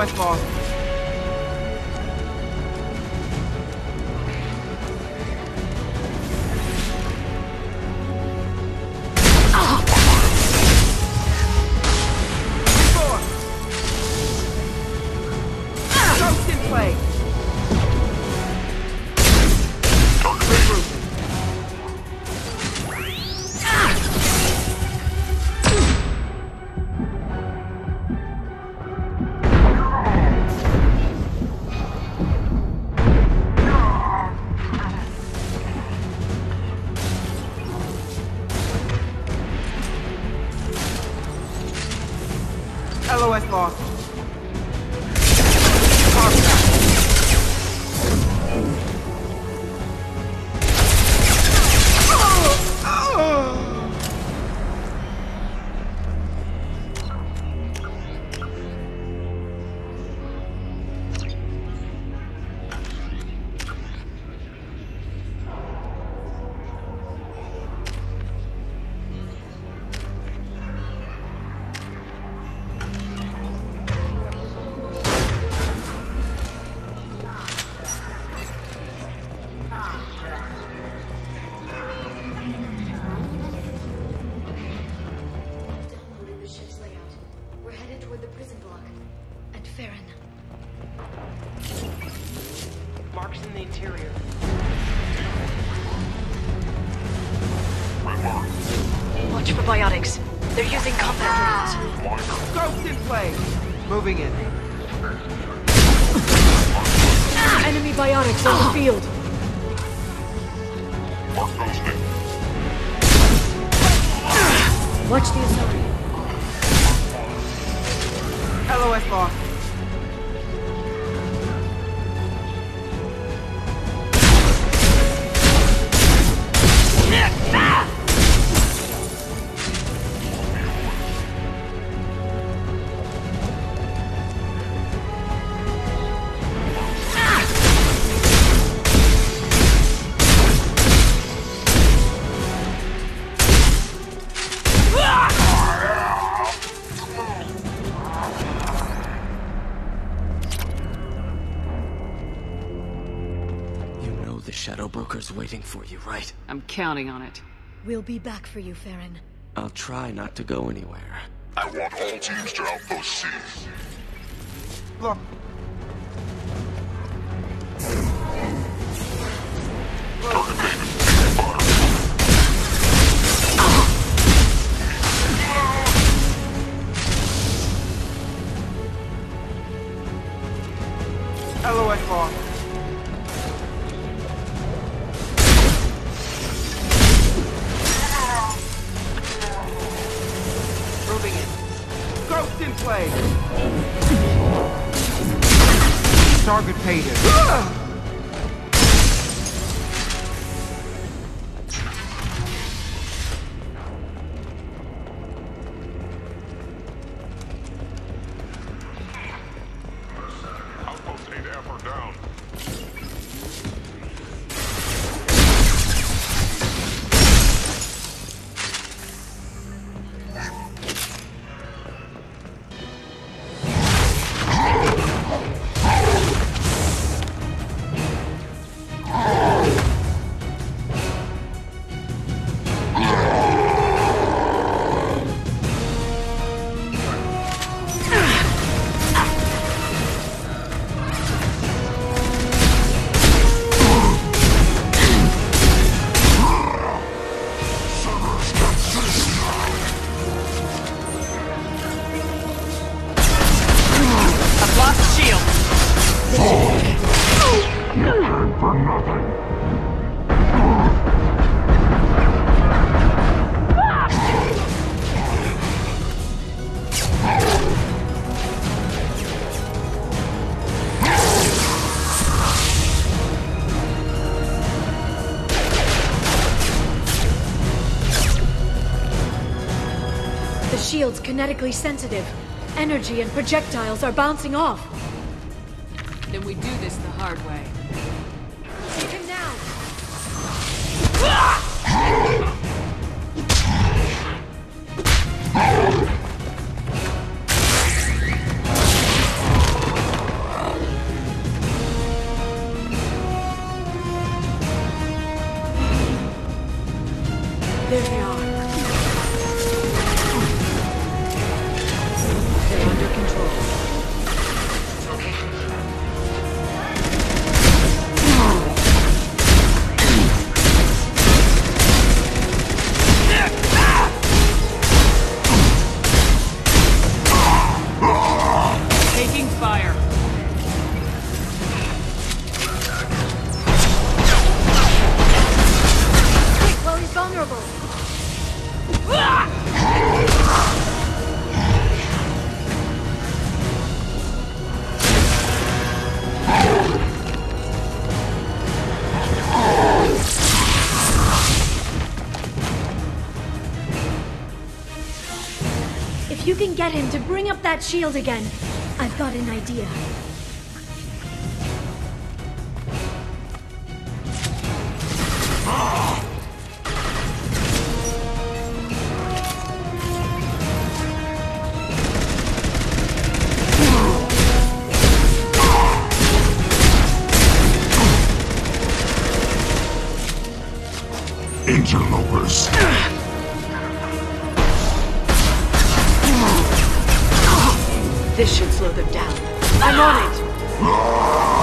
westbound. LOS lost. With the prison block at Feron. Marks in the interior. Watch for biotics. They're using combat rounds. Ghost in play. Moving in. Enemy biotics on the field. Watch the authority. LOS lost. The Shadow Broker's waiting for you, right? I'm counting on it. We'll be back for you, Feron. I'll try not to go anywhere. I want all teams to outpost C. Look. LOS lost. In play. Target painted. Outpost 8 effort down. Shield's kinetically sensitive. Energy and projectiles are bouncing off. Then we do this the hard way. Take him down! If you can get him to bring up that shield again, I've got an idea. Interlopers. This should slow them down. I'm on it!